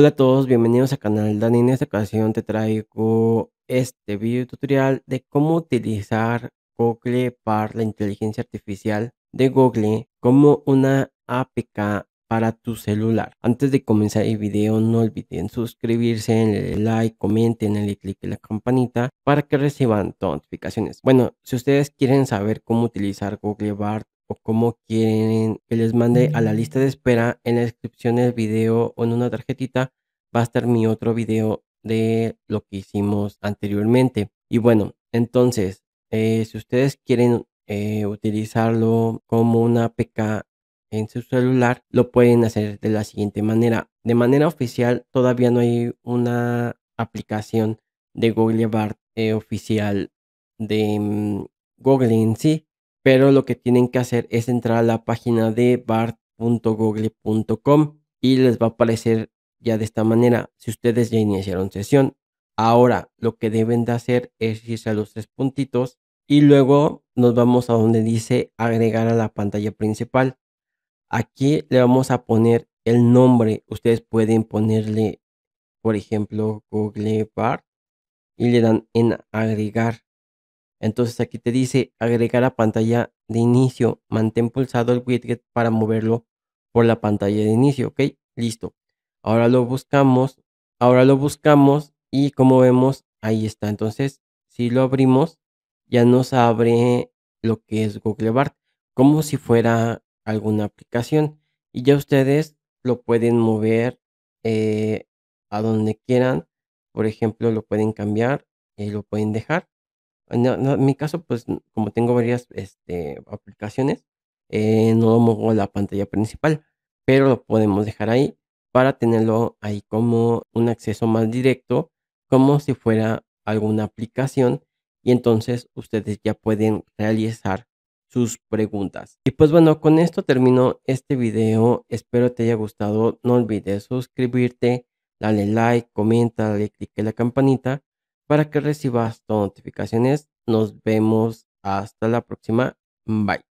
Hola a todos, bienvenidos al canal Dani. En esta ocasión te traigo este video tutorial de cómo utilizar Google Bard, la inteligencia artificial de Google, como una APK para tu celular. Antes de comenzar el video, no olviden suscribirse, denle like, comenten, denle click en la campanita para que reciban notificaciones. Bueno, si ustedes quieren saber cómo utilizar Google Bard o cómo quieren que les mande a la lista de espera, en la descripción del video o en una tarjetita va a estar mi otro video de lo que hicimos anteriormente. Y bueno, entonces, si ustedes quieren utilizarlo como una APK en su celular, lo pueden hacer de la siguiente manera. De manera oficial, todavía no hay una aplicación de Google Bard oficial de Google en sí. Pero lo que tienen que hacer es entrar a la página de bard.google.com y les va a aparecer ya de esta manera si ustedes ya iniciaron sesión. Ahora lo que deben de hacer es irse a los tres puntitos y luego nos vamos a donde dice agregar a la pantalla principal. Aquí le vamos a poner el nombre. Ustedes pueden ponerle, por ejemplo, Google Bard y le dan en agregar. Entonces aquí te dice agregar a pantalla de inicio. Mantén pulsado el widget para moverlo por la pantalla de inicio. Ok, listo. Ahora lo buscamos. Y como vemos, ahí está. Entonces, si lo abrimos, ya nos abre lo que es Google Bard, como si fuera alguna aplicación. Y ya ustedes lo pueden mover a donde quieran. Por ejemplo, lo pueden cambiar y lo pueden dejar. En mi caso, pues como tengo varias aplicaciones, no lo muevo a la pantalla principal, pero lo podemos dejar ahí para tenerlo ahí como un acceso más directo, como si fuera alguna aplicación, y entonces ustedes ya pueden realizar sus preguntas. Y pues bueno, con esto termino este video. Espero te haya gustado. No olvides suscribirte, dale like, comenta, dale click en la campanita para que recibas notificaciones. Nos vemos hasta la próxima. Bye.